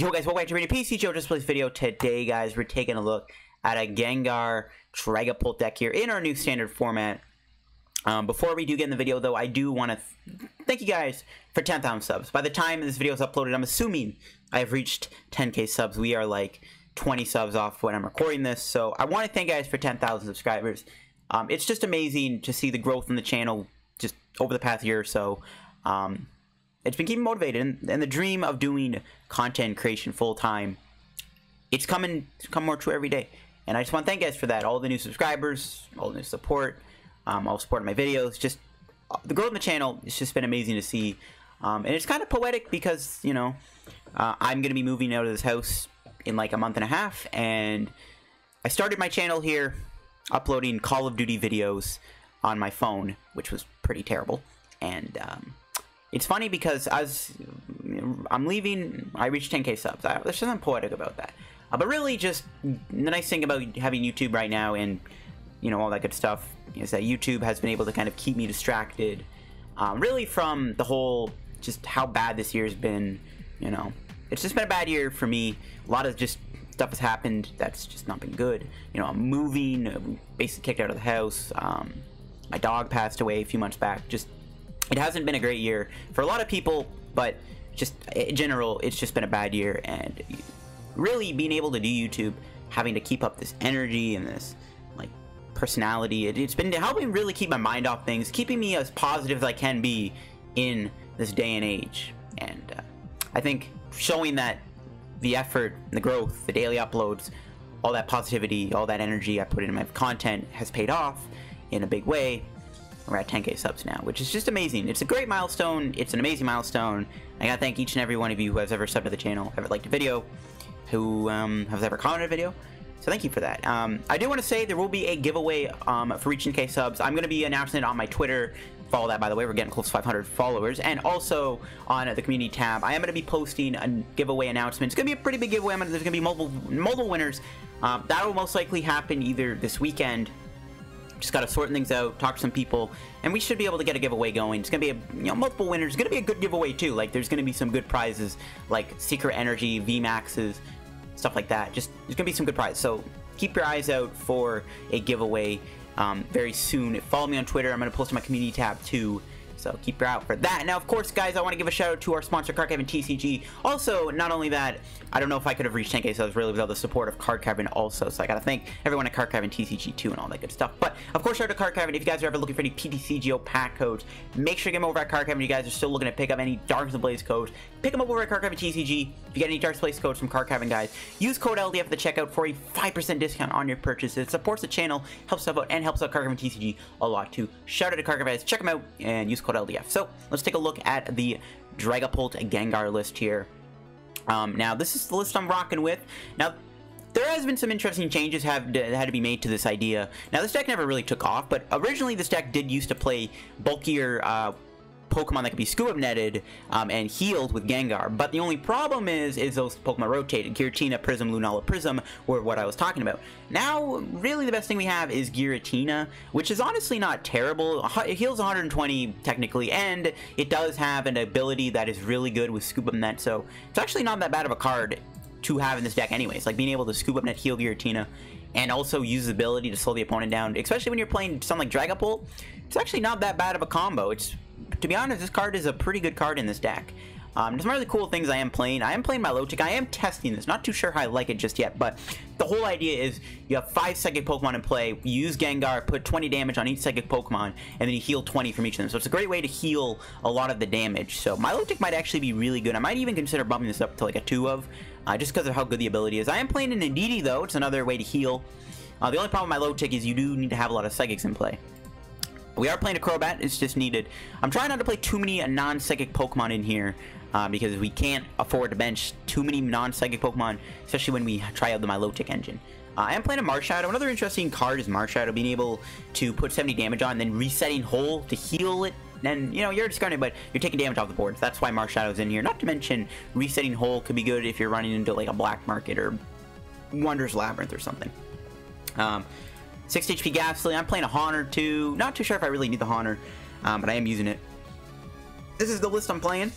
Yo guys, welcome back to a TCG Displays video. Today guys, we're taking a look at a Gengar Dragapult deck here in our new standard format. Before we do get in the video though, I do want to thank you guys for 10,000 subs. By the time this video is uploaded, I'm assuming I have reached 10k subs. We are like 20 subs off when I'm recording this. So I want to thank you guys for 10,000 subscribers. It's just amazing to see the growth in the channel just over the past year or so. It's been keeping me motivated, and the dream of doing content creation full-time, it's come more true every day. And I just want to thank you guys for that. All the new subscribers, all the new support, all the support of my videos, just the growth of the channel, it's just been amazing to see. And it's kind of poetic because, you know, I'm going to be moving out of this house in like a month and a half, and I started my channel here uploading Call of Duty videos on my phone, which was pretty terrible, and, it's funny because as I'm leaving, I reached 10k subs. There's something poetic about that. But really, just the nice thing about having YouTube right now and, you know, all that good stuff is that YouTube has been able to kind of keep me distracted, really from the whole, just how bad this year's been, you know. It's just been a bad year for me. A lot of just stuff has happened that's just not been good. You know, I'm moving, I'm basically kicked out of the house. My dog passed away a few months back. Just, it hasn't been a great year for a lot of people, but just in general, it's just been a bad year. And really being able to do YouTube, having to keep up this energy and this like personality, it's been helping really keep my mind off things, keeping me as positive as I can be in this day and age. And I think showing that the effort, the growth, the daily uploads, all that positivity, all that energy I put into my content has paid off in a big way. We're at 10k subs now, which is just amazing. It's a great milestone. It's an amazing milestone. I gotta thank each and every one of you who has ever subbed to the channel, ever liked a video, who has ever commented a video. So thank you for that. I do want to say there will be a giveaway for reaching 10k subs. I'm going to be announcing it on my Twitter. Follow that, by the way. We're getting close to 500 followers. And also on the community tab, I am going to be posting a giveaway announcement. It's going to be a pretty big giveaway. There's going to be multiple winners. That will most likely happen either this weekend. Just got to sort things out, talk to some people, and we should be able to get a giveaway going. It's going to be a, you know, multiple winners. It's going to be a good giveaway, too. Like, there's going to be some good prizes, like Secret Energy, VMAXs, stuff like that. Just, there's going to be some good prizes. So, keep your eyes out for a giveaway very soon. Follow me on Twitter. I'm going to post on my community tab, too. So, keep your eye out for that. Now, of course, guys, I want to give a shout-out to our sponsor, Card Cavern TCG. Also, not only that, I don't know if I could have reached 10k subs really without the support of Card Cavern also. So, I got to thank everyone at Card Cavern TCG, too, and all that good stuff. But, of course, shout-out to Card Cavern. If you guys are ever looking for any PTCGO pack codes, make sure you get them over at Card Cavern. You guys are still looking to pick up any Darkness Ablaze codes. Pick them up over at Card Cavern TCG. If you get any Darkness Ablaze codes from Card Cavern, guys, use code LDF at the checkout for a 5% discount on your purchase. It supports the channel, helps out, and helps out Card Cavern TCG a lot, too. Shout-out to Card Cavern, guys. Check them out, and use LDF. So let's take a look at the Dragapult Gengar list here. Now this is the list I'm rocking with. Now there has been some interesting changes had to be made to this idea. Now this deck never really took off, but originally this deck did used to play bulkier Pokemon that could be Scoop Up Netted and healed with Gengar. But the only problem is those Pokemon rotated. Giratina, Prism, Lunala, Prism were what I was talking about. Now, really the best thing we have is Giratina, which is honestly not terrible. It heals 120 technically, and it does have an ability that is really good with Scoop Up Net, so it's actually not that bad of a card to have in this deck anyways. Like being able to Scoop Up Net, heal Giratina, and also use the ability to slow the opponent down, especially when you're playing something like Dragapult. It's actually not that bad of a combo. It's, to be honest, this card is a pretty good card in this deck. There's some really cool things I am playing. I am playing Milotic. I am testing this. Not too sure how I like it just yet, but the whole idea is you have 5 psychic Pokemon in play. You use Gengar, put 20 damage on each psychic Pokemon, and then you heal 20 from each of them. So it's a great way to heal a lot of the damage. So Milotic might actually be really good. I might even consider bumping this up to like a 2 of, just because of how good the ability is. I am playing an Indeedee, though. It's another way to heal. The only problem with Milotic is you do need to have a lot of psychics in play. We are playing a Crobat, it's just needed. I'm trying not to play too many non-psychic Pokemon in here because we can't afford to bench too many non-psychic Pokemon, especially when we try out the Milotic engine. I am playing a Marshadow. Another interesting card is Marshadow, being able to put 70 damage on and then resetting whole to heal it. And, you know, you're discarding, but you're taking damage off the board. That's why Marshadow's in here. Not to mention, resetting whole could be good if you're running into, like, a Black Market or Wondrous Labyrinth or something. 60 HP Gastly. I'm playing a Haunter too. Not too sure if I really need the Haunter, but I am using it. This is the list I'm playing.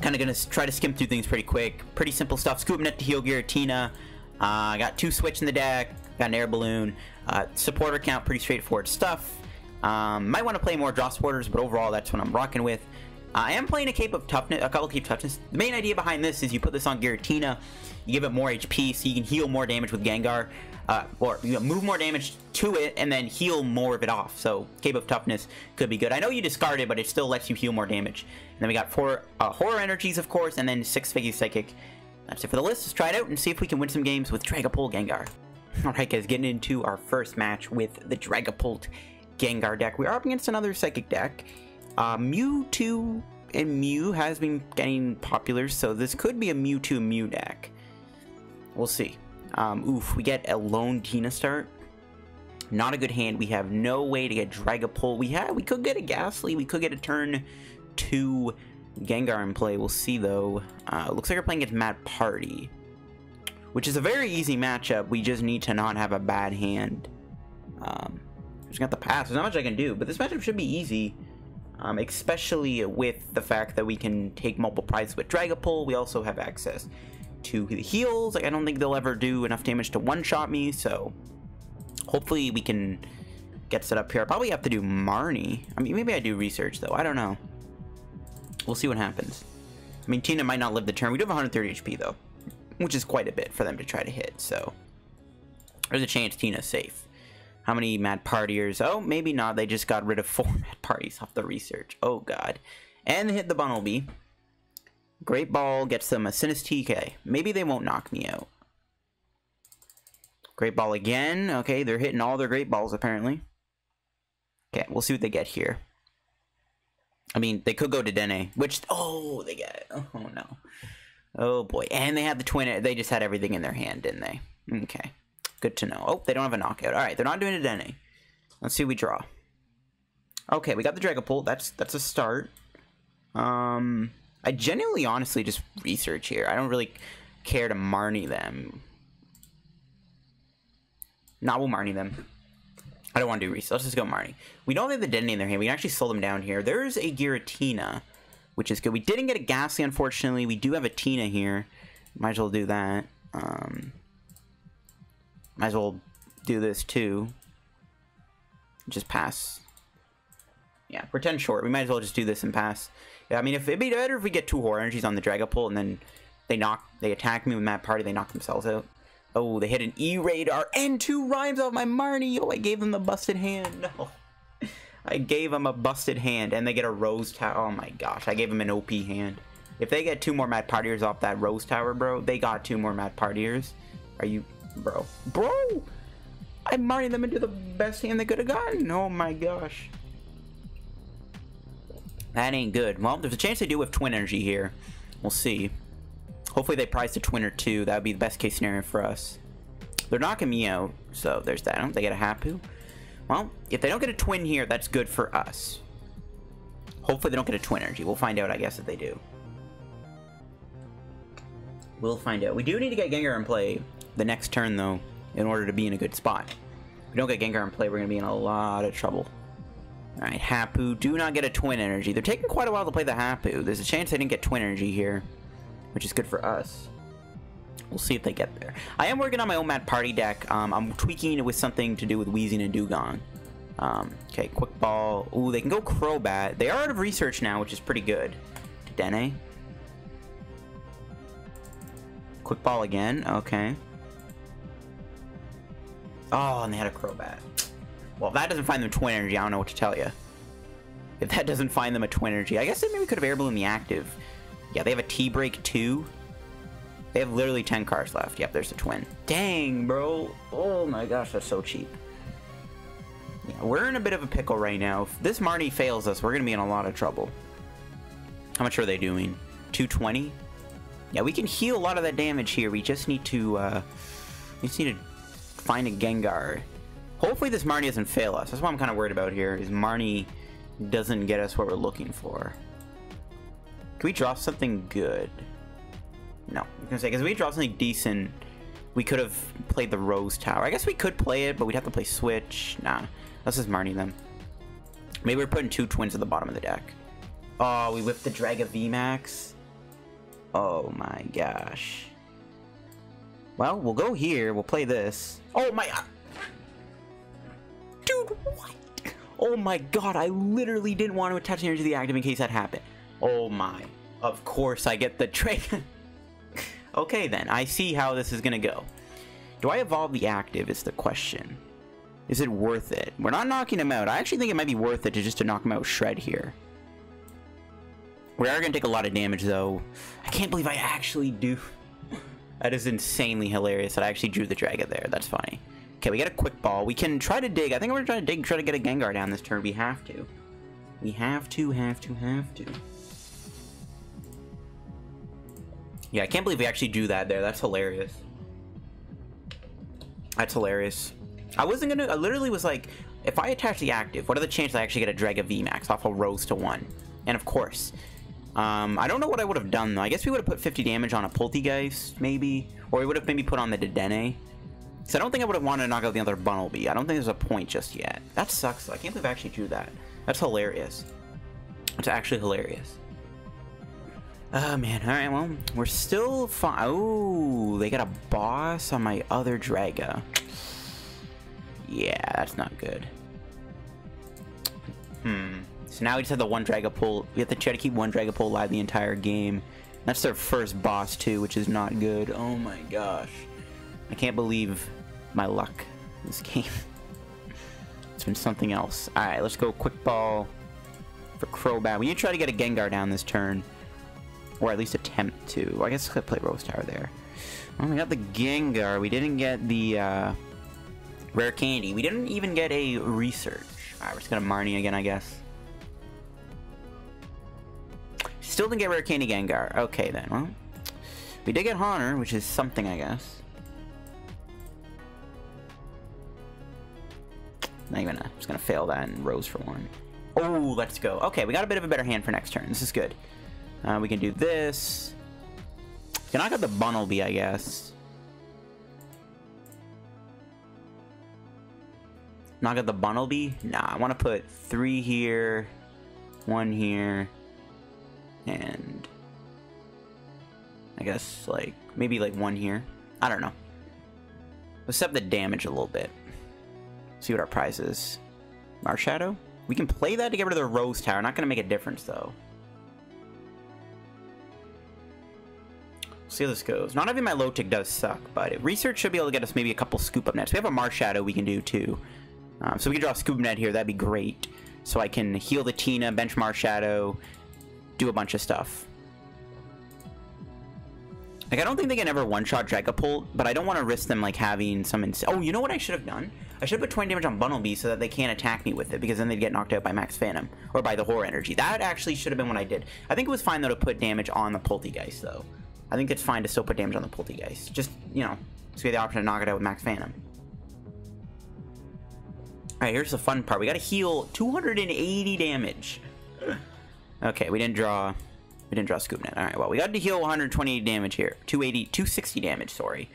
kind of going to try to skim through things pretty quick. Pretty simple stuff. Scoop Up Net to heal Giratina. I got 2 Switch in the deck. Got an Air Balloon. Supporter count, pretty straightforward stuff. Might want to play more draw supporters, but overall that's what I'm rocking with. I am playing a Cape of Toughness, a couple Cape of Toughness. The main idea behind this is you put this on Giratina, you give it more HP, so you can heal more damage with Gengar, or you know, move more damage to it and then heal more of it off. So Cape of Toughness could be good. I know you discard it, but it still lets you heal more damage. And then we got 4 Horror Energies, of course, and then 6 Figgy Psychic. That's it for the list. Let's try it out and see if we can win some games with Dragapult Gengar. Alright guys, getting into our first match with the Dragapult Gengar deck. We are up against another Psychic deck. Mewtwo and Mew has been getting popular, so this could be a Mewtwo Mew deck. We'll see. Oof, we get a lone Tina start. Not a good hand. We have no way to get Dragapult. We could get a Gastly. We could get a turn 2 Gengar in play. We'll see though. Looks like we're playing against Mad Party, which is a very easy matchup. We just need to not have a bad hand. Just got the pass. There's not much I can do, but this matchup should be easy, especially with the fact that we can take multiple prizes with Dragapult. We also have access to the heals. Like, I don't think they'll ever do enough damage to one-shot me, so hopefully we can get set up here. I probably have to do Marnie. I mean, maybe I do research, though. I don't know. We'll see what happens. I mean, Tina might not live the turn. We do have 130 HP, though, which is quite a bit for them to try to hit, so there's a chance Tina's safe. How many Mad Partiers? Oh, maybe not. They just got rid of 4 Mad Parties off the research. Oh, God. And they hit the Bunnelby. Great Ball gets them a Sinus TK. Maybe they won't knock me out. Great Ball again. Okay, they're hitting all their Great Balls, apparently. Okay, we'll see what they get here. I mean, they could go to Denne, which... Oh, they get it. Oh, no. Oh, boy. And they had the Twin... They just had everything in their hand, didn't they? Okay. Good to know. Oh, they don't have a knockout. All right, they're not doing it any. Let's see what we draw. Okay, we got the Dragapult. That's a start. I genuinely, honestly, just research here. I don't really care to Marnie them. Nah, we'll Marnie them. I don't want to do research. Let's just go Marnie. We don't have the Denne in their hand. We can actually slow them down here. There's a Giratina, which is good. We didn't get a Ghastly, unfortunately. We do have a Tina here. Might as well do that. Might as well do this too. Just pass. Yeah, pretend short. We might as well just do this and pass. Yeah, I mean, it'd be better if we get 2 Horror Energies on the Dragapult and then they attack me with Mad Party, they knock themselves out. Oh, they hit an E-Radar and 2 Rhymes off my Marnie. Oh, I gave them the busted hand. No. I gave them a busted hand and they get a Rose Tower. Oh my gosh, I gave them an OP hand. If they get 2 more Mad Partiers off that Rose Tower, bro, they got 2 more Mad Partiers. Are you... Bro, I Marnied them into the best hand they could have gotten. Oh my gosh, that ain't good. Well, there's a chance they do have Twin Energy here. We'll see. Hopefully they prize the Twin or 2. That would be the best case scenario for us. They're knocking me out, so there's that. I don't, they get a Hapu. Well, if they don't get a Twin here, that's good for us. Hopefully they don't get a Twin Energy. We'll find out, I guess, if they do. We'll find out. We do need to get Gengar in play the next turn, though, in order to be in a good spot. If we don't get Gengar in play, we're going to be in a lot of trouble. All right, Hapu. Do not get a Twin Energy. They're taking quite a while to play the Hapu. There's a chance they didn't get Twin Energy here, which is good for us. We'll see if they get there. I am working on my own Mad Party deck. I'm tweaking it with something to do with Weezing and Dugong. Okay, Quick Ball. Ooh, they can go Crobat. They are out of research now, which is pretty good. To Denne. Quick Ball again. Okay. Oh, and they had a Crobat. Well, if that doesn't find them Twin Energy, I don't know what to tell you. If that doesn't find them a Twin Energy, I guess they maybe could have Air Balloon the active. Yeah, they have a T-Break too. They have literally 10 cards left. Yep, there's the Twin. Dang, bro. Oh my gosh, that's so cheap. Yeah, we're in a bit of a pickle right now. If this Marnie fails us, we're going to be in a lot of trouble. How much are they doing? 220? Yeah, we can heal a lot of that damage here. We just need to, we just need to find a Gengar. Hopefully this Marnie doesn't fail us. That's what I'm kind of worried about here, is Marnie doesn't get us what we're looking for. Can we draw something good? No. I was gonna say, because if we draw something decent, we could have played the Rose Tower. I guess we could play it, but we'd have to play Switch. Nah. Let's just Marnie them. Maybe we're putting 2 Twins at the bottom of the deck. Oh, we whipped the Draga VMAX. Oh my gosh. Well, we'll go here. We'll play this. Oh my... Dude, what? Oh my god, I literally didn't want to attach energy to the active in case that happened. Oh my. Of course I get the dragon. Okay then, I see how this is gonna go. Do I evolve the active is the question. Is it worth it? We're not knocking him out. I actually think it might be worth it to just to knock him out with Shred here. We are gonna take a lot of damage though. I can't believe I actually do. That is insanely hilarious that I actually drew the dragon there. That's funny. Okay, we got a quick ball. We can try to dig. I think we're trying to dig, try to get a Gengar down this turn. We have to. We have to. Yeah, I can't believe we actually drew that there. That's hilarious. That's hilarious. I wasn't gonna, I literally was like, if I attach the active, what are the chances I actually get a Draga VMAX off a Rose to 1? And of course, I don't know what I would have done though. I guess we would have put 50 damage on a Poltegeist, maybe. Or we would have maybe put on the Denne. So I don't think I would have wanted to knock out the other Bunnelby. I don't think there's a point just yet. That sucks though. I can't believe I actually drew that. That's hilarious. It's actually hilarious. Oh man, alright, well, we're still fine. Oh, they got a boss on my other Draga. Yeah, that's not good. Hmm. So now we just have the one Dragapult. We have to try to keep one Dragapult alive the entire game. That's their first boss too, which is not good. Oh my gosh. I can't believe my luck in this game. It's been something else. Alright, let's go Quick Ball for Crobat. We need to try to get a Gengar down this turn. Or at least attempt to. Well, I guess I could play Rose Tower there. Oh, we got the Gengar. We didn't get the Rare Candy. We didn't even get a Research. Alright, we're just gonna Marnie again, I guess. Still didn't get Rare Candy Gengar. Okay, then. Well, we did get Haunter, which is something, I guess. Not even. I'm just gonna fail that and Rose for one. Oh, let's go. Okay, we got a bit of a better hand for next turn. This is good. We can do this. Can I get the Bunnelby, I guess. Knock out the Bunnelby? Nah, I want to put 3 here, 1 here, and I guess like maybe like 1 here. I don't know. Let's up the damage a little bit. See what our prize is. Marshadow? We can play that to get rid of the Rose Tower. Not gonna make a difference though. See how this goes. Not having my Milotic does suck, but Research should be able to get us maybe a couple Scoop Up Nets. We have a Marshadow we can do too. So we can draw a Scoop Up Net here. That'd be great. So I can heal the Tina, bench Marshadow, do a bunch of stuff. Like, I don't think they can ever one-shot Dragapult, but I don't want to risk them, like, having some oh, you know what I should have done? I should have put 20 damage on Bunnelby so that they can't attack me with it, because then they'd get knocked out by Max Phantom, or by the Horror Energy. That actually should have been what I did. I think it was fine, though, to put damage on the Poltegeist, though. I think it's fine to still put damage on the Poltegeist. Just, you know, so we have the option to knock it out with Max Phantom. Alright, here's the fun part. We gotta heal 280 damage. Okay, we didn't draw Scoop Net. Alright, well, we got to heal 120 damage here. 260 damage, sorry.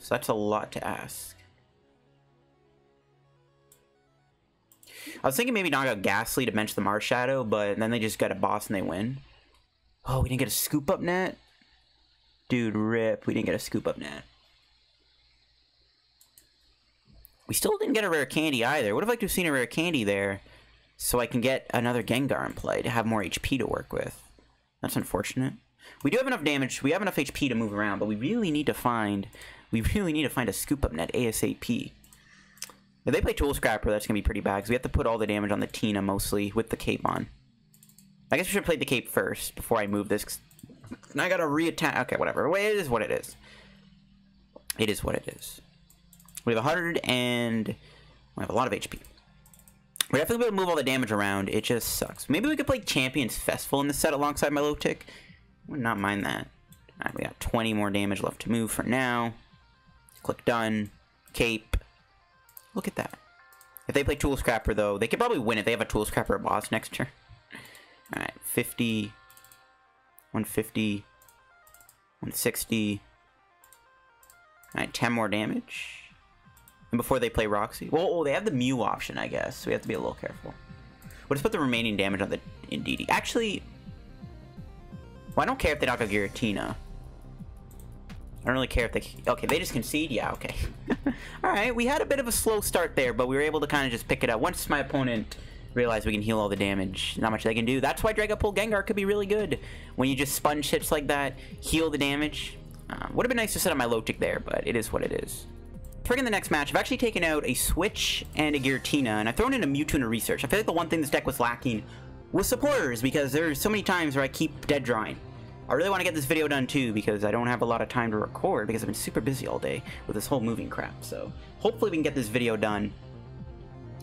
So that's a lot to ask. I was thinking maybe knock out Gastly to bench the Marshadow, but then they just got a boss and they win. Oh, we didn't get a Scoop Up Net? Dude, rip. We didn't get a Scoop Up Net. We still didn't get a Rare Candy either. Would have liked to have seen a Rare Candy there so I can get another Gengar in play to have more HP to work with. That's unfortunate. We do have enough damage. We have enough HP to move around, but we really need to find a Scoop Up Net ASAP. If they play Tool Scrapper, that's going to be pretty bad because we have to put all the damage on the Tina mostly with the Cape on. I guess we should have played the Cape first before I move this. And I got to reattack. Okay, whatever. Wait, it is what it is. It is what it is. We have 100 and we have a lot of HP. We're definitely going to move all the damage around. It just sucks. Maybe we could play Champions Festival in this set alongside Milotic. Would not mind that. All right, we got 20 more damage left to move for now. Click done. Cape. Look at that. If they play Tool Scrapper, though, they could probably win if they have a Tool Scrapper boss next turn. All right, 50, 150, 160. All right, 10 more damage. And before they play Roxy. Well, oh, they have the Mew option, I guess. So we have to be a little careful. We'll just put the remaining damage on the Indeedee. Actually, Well, I don't care if they don't go Giratina. I don't really care if they... Okay, they just concede? Yeah, okay. Alright, we had a bit of a slow start there, but we were able to kind of just pick it up. Once my opponent realized we can heal all the damage, not much they can do. That's why Dragapult Gengar could be really good. When you just sponge hits like that, heal the damage. Would have been nice to set up my Milotic there, but it is what it is. In the next match, I've actually taken out a Switch and a Giratina, and I've thrown in a Mewtwo and a Research. I feel like the one thing this deck was lacking was supporters, because there's so many times where I keep dead drawing. I really want to get this video done too, because I don't have a lot of time to record because I've been super busy all day with this whole moving crap. So hopefully we can get this video done.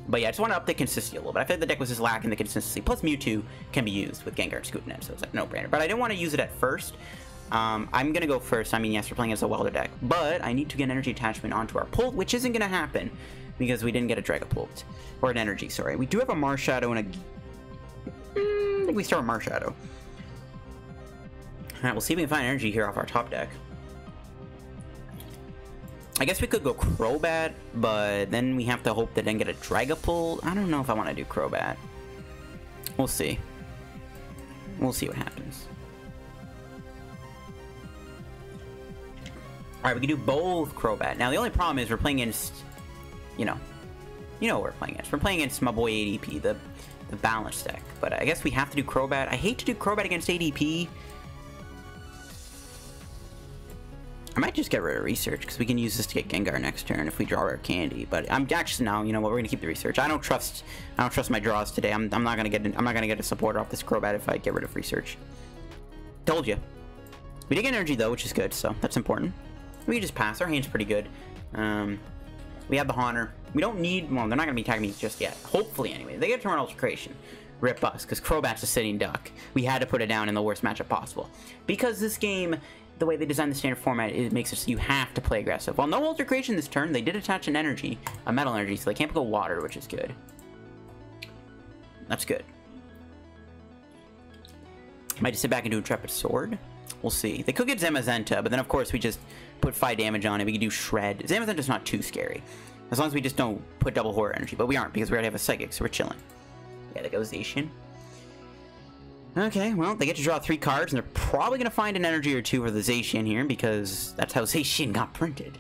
But yeah, I just want to up the consistency a little bit. I feel like the deck was just lacking the consistency. Plus Mewtwo can be used with Gengar and Scoop Up Net, so it's like no-brainer. But I didn't want to use it at first. I'm gonna go first. I mean, yes, we're playing as a Welder deck, but I need to get an energy attachment onto our Pult, which isn't gonna happen because we didn't get a Dragapult. Or an energy, sorry. We do have a Marshadow and a... I think we start with Marshadow. Alright, we'll see if we can find energy here off our top deck. I guess we could go Crobat, but then we have to hope that then get a Dragapult. I don't know if I want to do Crobat. We'll see. We'll see what happens. Alright, we can do both Crobat. Now, the only problem is we're playing against, you know what we're playing against. We're playing against my boy ADP, the balanced deck. But I guess we have to do Crobat. I hate to do Crobat against ADP. I might just get rid of Research, because we can use this to get Gengar next turn if we draw Rare Candy. But I'm actually, no, you know what, we're going to keep the Research. I don't trust my draws today. I'm not going to get a supporter off this Crobat if I get rid of Research. Told you. We did get energy, though, which is good, so that's important. We can just pass. Our hand's pretty good. We have the Haunter. We don't need... Well, they're not going to be attacking me just yet. Hopefully, anyway. They get a turn Ultra Creation. Rip us, because Crobat's a sitting duck. We had to put it down in the worst matchup possible. Because this game, the way they designed the standard format, it makes it so you have to play aggressive. Well, no Ultra Creation this turn. They did attach an energy, a metal energy, so they can't go water, which is good. That's good. Might just sit back and do Intrepid Sword. We'll see. They could get Zamazenta, but then, of course, we just put 5 damage on it. We could do Shred. Zamazenta's not too scary. As long as we just don't put double Horror Energy. But we aren't, because we already have a Psychic, so we're chilling. Yeah, there goes Zacian. Okay, well, they get to draw 3 cards, and they're probably going to find an energy or two for the Zacian here, because that's how Zacian got printed.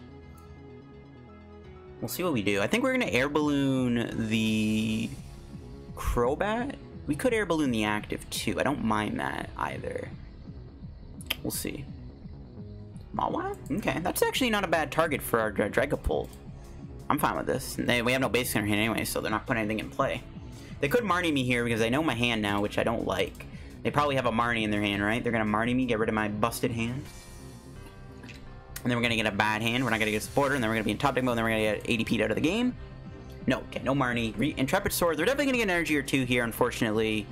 We'll see what we do. I think we're going to Air Balloon the Crobat. We could Air Balloon the active, too. I don't mind that, either. We'll see. Mawa? Okay, that's actually not a bad target for our Dragapult. I'm fine with this. We have no basics in our hand anyway, so they're not putting anything in play. They could Marnie me here because they know my hand now, which I don't like. They probably have a Marnie in their hand, right? They're going to Marnie me, get rid of my busted hand. And then we're going to get a bad hand. We're not going to get a supporter, and then we're going to be in top deck mode, and then we're going to get ADP'd out of the game. No, okay, no Marnie. Intrepid Sword. They're definitely going to get an energy or two here, unfortunately.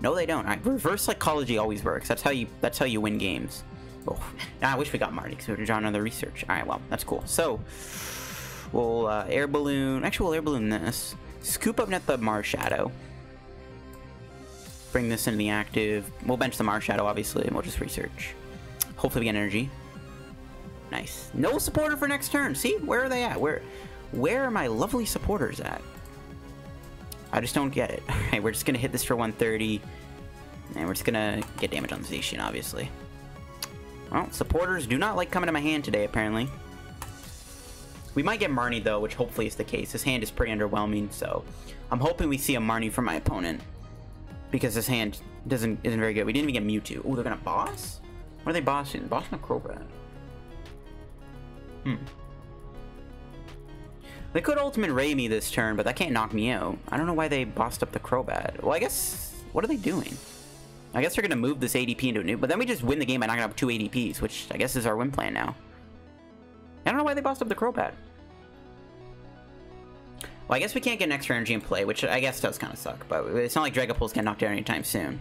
No, they don't. Right, reverse psychology always works. That's how you win games. Oh, I wish we got Marnie because we would have drawn another Research. All right, well, that's cool. So we'll Air Balloon. Actually, we'll Air Balloon this. Scoop Up Net the Marshadow. Bring this into the active. We'll bench the Marshadow, obviously, and we'll just Research. Hopefully, we get energy. Nice. No supporter for next turn. See, where are they at? Where are my lovely supporters at? I just don't get it. Alright, we're just gonna hit this for 130. And we're just gonna get damage on the Zacian, obviously. Well, supporters do not like coming to my hand today, apparently. We might get Marnie, though, which hopefully is the case. This hand is pretty underwhelming, so I'm hoping we see a Marnie from my opponent. Because this hand isn't very good. We didn't even get Mewtwo. Ooh, they're gonna boss? What are they bossing? Bossing a Crobat. They could Ultimate Ray me this turn, but that can't knock me out. I don't know why they bossed up the Crobat. Well, I guess... What are they doing? I guess they're going to move this ADP into a new... But then we just win the game by knocking up 2 ADPs, which I guess is our win plan now. I don't know why they bossed up the Crobat. Well, I guess we can't get an extra energy in play, which I guess does kind of suck. But it's not like Dragapult's getting knocked out anytime soon.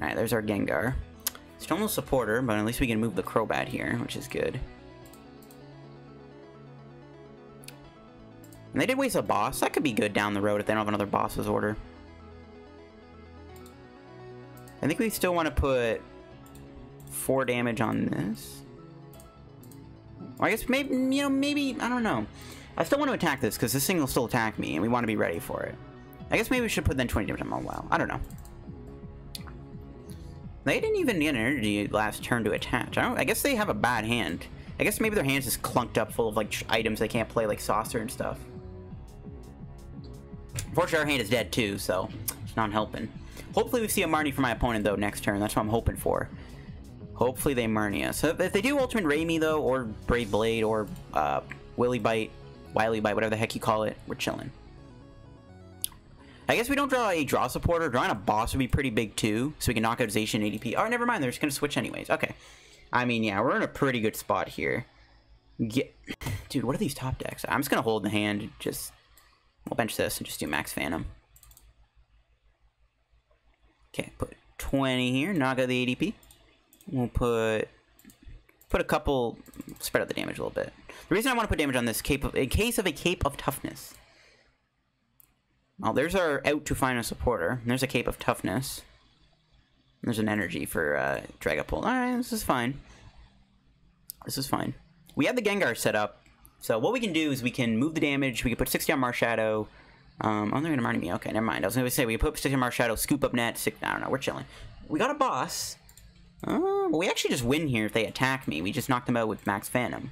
Alright, there's our Gengar. It's almost supporter, but at least we can move the Crobat here, which is good. And they did waste a boss. That could be good down the road if they don't have another Boss's Order. I think we still want to put 4 damage on this. I guess maybe, I don't know. I still want to attack this because this thing will still attack me and we want to be ready for it. I guess maybe we should put then 20 damage on Mawile. I don't know. They didn't even need an energy last turn to attach. I guess they have a bad hand. I guess maybe their hand's just clunked up full of like items they can't play, like saucer and stuff. Unfortunately, our hand is dead too, so it's not helping. Hopefully we see a Marnie for my opponent though next turn. That's what I'm hoping for. Hopefully they Marnie us. So if they do Ultimate Raimi though, or Brave Blade, or Willy Bite, Wily Bite, whatever the heck you call it, we're chilling. I guess we don't draw a draw supporter. Drawing a boss would be pretty big too, so we can knock out Zacian ADP. Oh, never mind. They're just gonna switch anyways. Okay. I mean, yeah, we're in a pretty good spot here. Get, dude, what are these top decks? I'm just gonna hold in the hand. Just we'll bench this and just do Max Phantom. Okay, put 20 here. Knock out the ADP. We'll put a couple. Spread out the damage a little bit. The reason I want to put damage on this cape, in case of a Cape of Toughness. Oh, there's our out to find a supporter. There's a Cape of Toughness. There's an energy for Dragapult. Alright, this is fine. This is fine. We have the Gengar set up. So what we can do is we can move the damage. We can put 60 on Marshadow. Oh, they're going to Marnie me. Okay, never mind. I was going to say we put 60 on Marshadow, Scoop Up Net. I don't know. We're chilling. We got a boss. Oh, well, we actually just win here if they attack me. We just knocked them out with Max Phantom.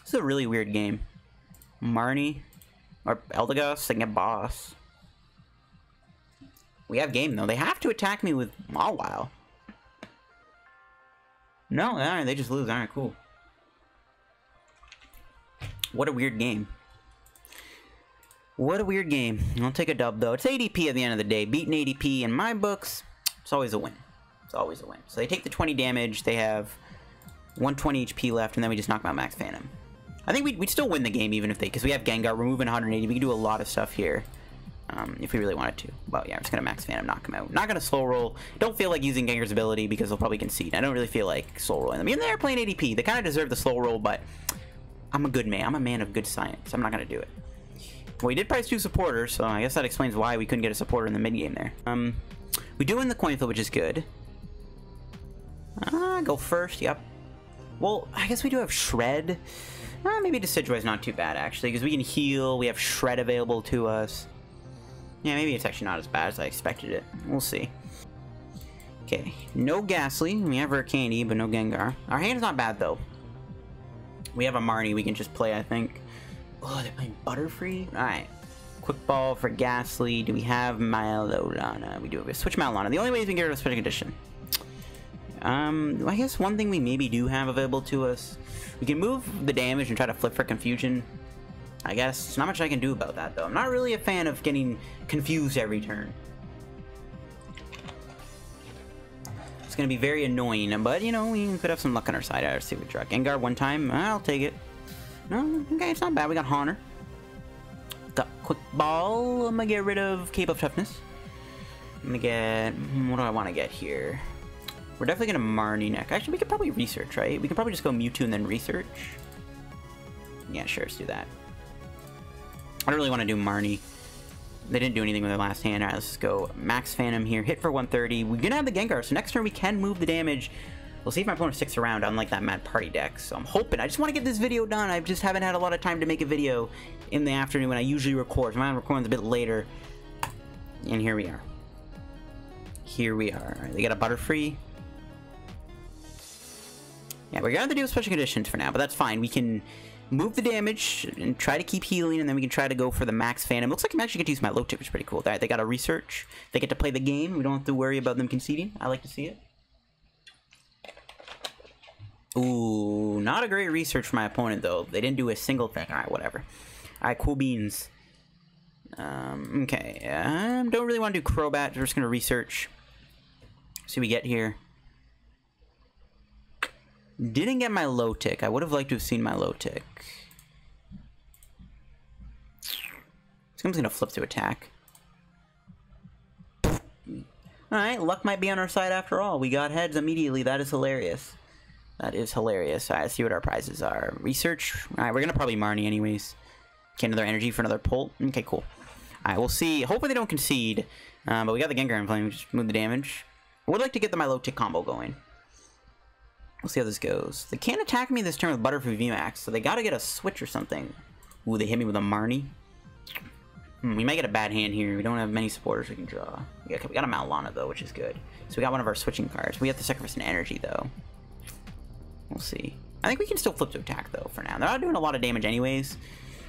This is a really weird game. Marnie. Or Eldegoss. They can get boss. We have game, though. They have to attack me with Mawile. No, alright, they just lose. Alright, cool. What a weird game. What a weird game. I'll take a dub, though. It's ADP at the end of the day. Beating ADP in my books, it's always a win. It's always a win. So they take the 20 damage. They have 120 HP left, and then we just knock them out Max Phantom. I think we'd still win the game, even if they... Because we have Gengar. We're moving 180. We can do a lot of stuff here. If we really wanted to. But yeah, I'm just going to Max Phantom, knock him out. Not going to slow roll. Don't feel like using Gengar's ability because they'll probably concede. I don't really feel like slow rolling them. I mean, they're playing ADP. They kind of deserve the slow roll, but I'm a good man. I'm a man of good science. I'm not going to do it. Well, we did price two supporters, so I guess that explains why we couldn't get a supporter in the mid-game there. We do win the coin flip, which is good. Go first, yep. Well, I guess we do have Shred. Maybe Decidueye is not too bad, actually, because we can heal. We have Shred available to us. Yeah, maybe it's actually not as bad as I expected it. We'll see. Okay. No Gastly. We have Rare Candy, but no Gengar. Our hand's not bad, though. We have a Marnie we can just play, I think. Oh, they're playing Butterfree? Alright. Quick Ball for Gastly. Do we have Milolana? We do. We switch Milolana. The only way we can get rid of Special Condition. I guess one thing we maybe do have available to us. We can move the damage and try to flip for Confusion. I guess. There's not much I can do about that, though. I'm not really a fan of getting confused every turn. It's going to be very annoying, but, you know, we could have some luck on our side. I'll see what we draw. Gengar one time. I'll take it. No, okay, it's not bad. We got Haunter. Got Quick Ball. I'm going to get rid of Cape of Toughness. I'm going to get... What do I want to get here? We're definitely going to Marnie neck. Actually, we could probably research, right? We could probably just go Mewtwo and then research. Yeah, sure, let's do that. I don't really want to do Marnie. They didn't do anything with their last hand. Alright, let's just go Max Phantom here. Hit for 130. We're gonna have the Gengar, so next turn we can move the damage. We'll see if my opponent sticks around, unlike that Mad Party deck. So I'm hoping. I just want to get this video done. I just haven't had a lot of time to make a video in the afternoon when I usually record. My recording's a bit later. And here we are. Here we are. Alright, they got a Butterfree. Yeah, we're gonna have to do special conditions for now, but that's fine. We can move the damage and try to keep healing, and then we can try to go for the Max Phantom. Looks like I'm actually going to use my Milotic, which is pretty cool. They got a research. They get to play the game. We don't have to worry about them conceding. I like to see it. Ooh, not a great research for my opponent, though. They didn't do a single thing. Alright, whatever. Alright, cool beans. Okay. Don't really want to do Crobat. We're just going to research. See what we get here. Didn't get my Milotic. I would have liked to have seen my Milotic. I'm just gonna flip to attack. Alright, luck might be on our side after all. We got heads immediately. That is hilarious. That is hilarious. Alright, let's see what our prizes are. Research. Alright, we're gonna probably Marnie anyways. Okay, another energy for another Pult. Okay, cool. Alright, we'll see. Hopefully they don't concede. But we got the Gengar in play. We just move the damage. I would like to get the Milotic combo going. We'll see how this goes. They can't attack me this turn with Butterfree VMAX, so they gotta get a switch or something. Ooh, they hit me with a Marnie. We may get a bad hand here. We don't have many supporters we can draw. We got a Malana, though, which is good. So we got one of our switching cards. We have to sacrifice an energy, though. We'll see. I think we can still flip to attack, though, for now. They're not doing a lot of damage anyways.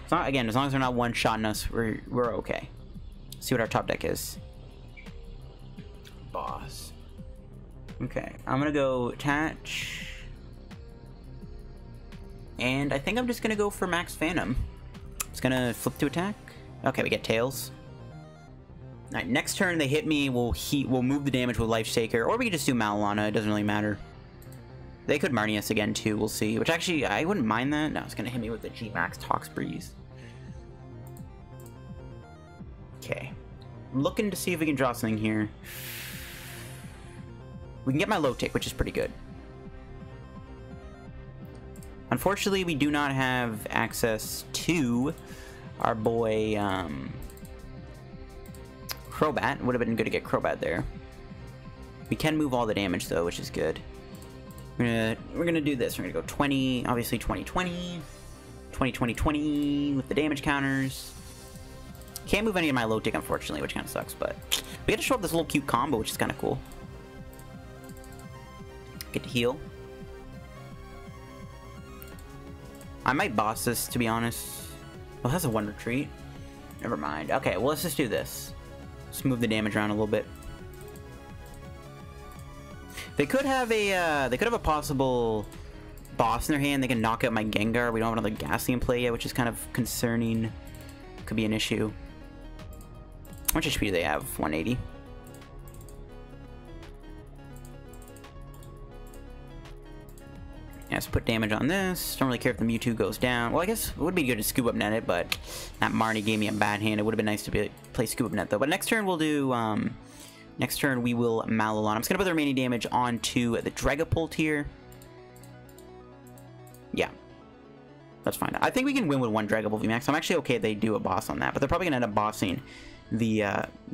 It's not, again, as long as they're not one-shotting us, we're okay. Let's see what our top deck is. Boss. Okay, I'm going to go attach. And I think I'm just going to go for Max Phantom. It's going to flip to attack. Okay, we get Tails. Alright, next turn they hit me, we'll move the damage with Lifesaker, or we can just do Malalana, it doesn't really matter. They could Marnie us again too, we'll see. Which actually, I wouldn't mind that. No, it's gonna hit me with the G-Max Toxbreeze. Okay. I'm looking to see if we can draw something here. We can get my Milotic, which is pretty good. Unfortunately, we do not have access to our boy Crobat. Would have been good to get Crobat there. We can move all the damage though, which is good. We're gonna do this. We're gonna go 20, obviously 20/20, 20/20/20 with the damage counters. Can't move any of my Milotic unfortunately, which kind of sucks, but we get to show up this little cute combo, which is kind of cool. Get to heal. I might boss this, to be honest. Well, that's a one retreat. Never mind. Okay, well, let's just do this. Let's move the damage around a little bit. They could have a possible boss in their hand. They can knock out my Gengar. We don't have another Gastly in play yet, which is kind of concerning. Could be an issue. How much HP do they have? 180. Let's put damage on this. Don't really care if the Mewtwo goes down. Well, I guess it would be good to Scoop Up Net it, but that Marnie gave me a bad hand. It would have been nice to play Scoop Up Net, though. But next turn, we'll do... next turn, we will Malalon. I'm just going to put the remaining damage onto the Dragapult here. Yeah. That's fine. I think we can win with one Dragapult VMAX. I'm actually okay if they do a boss on that, but they're probably going to end up bossing the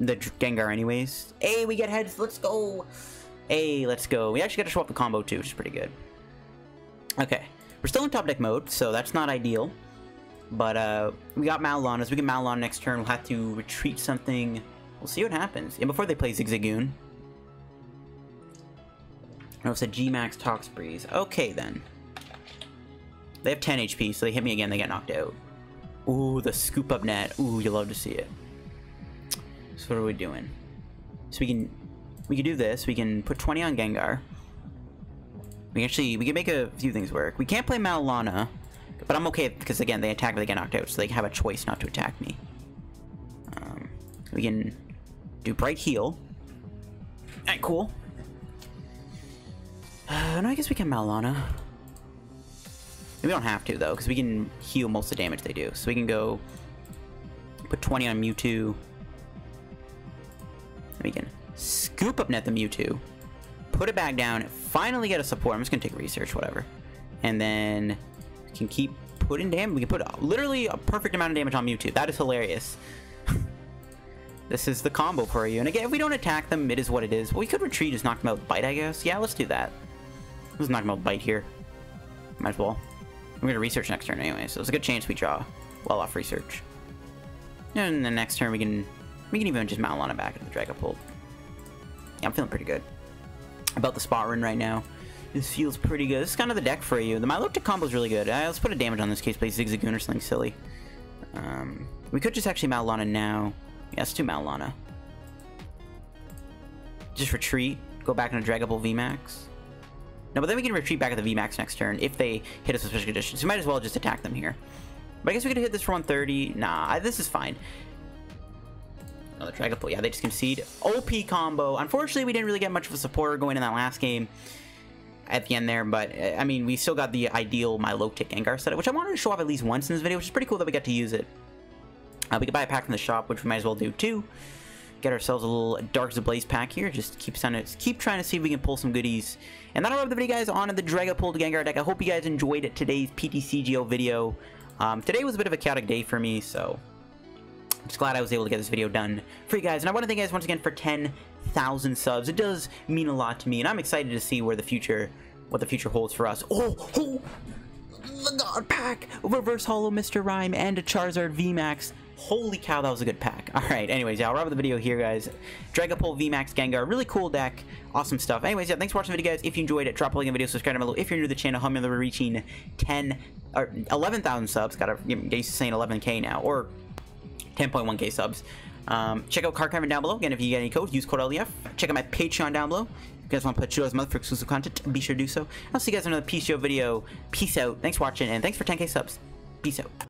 Gengar anyways. Hey, we get heads. Let's go. Hey, let's go. We actually got to show up the combo, too, which is pretty good. Okay, we're still in top deck mode, so that's not ideal, but we got Malalon. As we get Malalon next turn, we'll have to retreat something. We'll see what happens. And before they play Zigzagoon. Oh, it's a G-Max Toxbreeze. Okay, then. They have 10 HP, so they hit me again, they get knocked out. Ooh, the Scoop Up Net. Ooh, you love to see it. So what are we doing? So we can do this. We can put 20 on Gengar. We can make a few things work. We can't play Malalana, but I'm okay because, again, they attack but they get knocked out, so they have a choice not to attack me. We can do Bright Heal. Alright, cool. No, I guess we can Malalana. We don't have to, though, because we can heal most of the damage they do. So we can go put 20 on Mewtwo. And we can Scoop Up Net the Mewtwo. Put it back down, finally get a support. I'm just gonna take research, whatever. And then we can keep putting damage. We can put literally a perfect amount of damage on Mewtwo. That is hilarious. This is the combo for you. And again, if we don't attack them, it is what it is. Well, we could retreat, just knock them out with Bite, I guess. Yeah, let's do that. Let's knock them out with Bite here. Might as well. We're gonna research next turn anyway, so there's a good chance we draw well off research. And the next turn we can even just Malalana back into the Dragapult. Yeah, I'm feeling pretty good about the spot run right now. This feels pretty good. This is kind of the deck for you. The Milotic combo is really good. Let's put a damage on this case, play Zigzagoon or something silly. We could just actually Malalana now. Yeah, let's do Malalana. Just retreat. Go back into Dragapult VMAX. No, but then we can retreat back at the VMAX next turn if they hit us with special conditions. So we might as well just attack them here. But I guess we could hit this for 130. Nah, this is fine. Another Dragapult. Yeah, they just concede. OP combo. Unfortunately, we didn't really get much of a supporter going in that last game at the end there, but I mean, we still got the ideal Milotic Gengar setup, which I wanted to show off at least once in this video, which is pretty cool that we got to use it. We could buy a pack from the shop, which we might as well do too. Get ourselves a little Darkness Ablaze pack here. Just keep trying to see if we can pull some goodies. And that'll wrap the video, guys, on the Dragapult Gengar deck. I hope you guys enjoyed today's PTCGO video. Today was a bit of a chaotic day for me, so I'm just glad I was able to get this video done for you guys. And I want to thank you guys once again for 10,000 subs. It does mean a lot to me, and I'm excited to see what the future holds for us. Oh, the God Pack, Reverse Holo Mr. Rhyme, and a Charizard VMAX. Holy cow, that was a good pack. All right, anyways, yeah, I'll wrap up the video here, guys. Dragapult, VMAX, Gengar, really cool deck, awesome stuff. Anyways, yeah, thanks for watching the video, guys. If you enjoyed it, drop a like in the video, subscribe down below. If you're new to the channel, help me, we're reaching 10 or 11,000 subs. Gotta get used to saying 11K now, or 10.1K subs. Check out Card Cavern down below. Again, if you get any code, use code LDF. Check out my Patreon down below. If you guys want to put Chulo's mother for exclusive content, be sure to do so. I'll see you guys in another Peace Show video. Peace out. Thanks for watching, and thanks for 10K subs. Peace out.